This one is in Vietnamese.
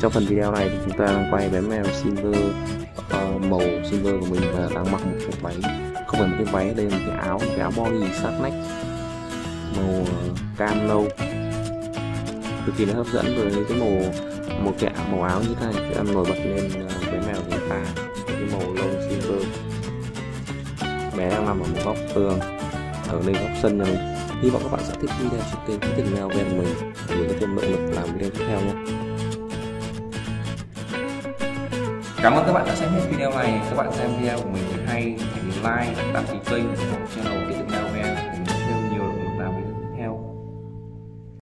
Trong phần video này thì chúng ta đang quay bé mèo Silver, màu Silver của mình và đang mặc một cái váy, không phải một cái váy, đây là một cái áo body sát nách màu cam nâu, cực kỳ là hấp dẫn. Với cái màu một cái màu áo như thế này sẽ làm nổi bật lên bé mèo của ta, cái màu lông Silver. Bé đang nằm ở một góc tường ở đây, góc sân nhà mình. Hy vọng các bạn sẽ thích video trên kênh Thú Tình Mèo của mình để có thêm động lực làm video tiếp theo nhé. Cảm ơn các bạn đã xem hết video này. Các bạn xem video của mình thấy hay hãy like, đăng ký kênh, ủng hộ channel Thú Tình Mèo.